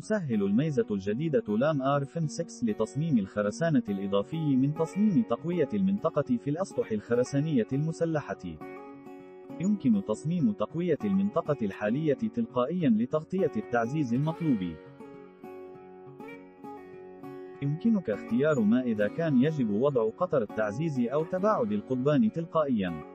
تسهل الميزة الجديدة لام RFEM 6 لتصميم الخرسانة الإضافي من تصميم تقوية المنطقة في الأسطح الخرسانية المسلحة. يمكن تصميم تقوية المنطقة الحالية تلقائياً لتغطية التعزيز المطلوب. يمكنك اختيار ما إذا كان يجب وضع قطر التعزيز أو تباعد القضبان تلقائياً.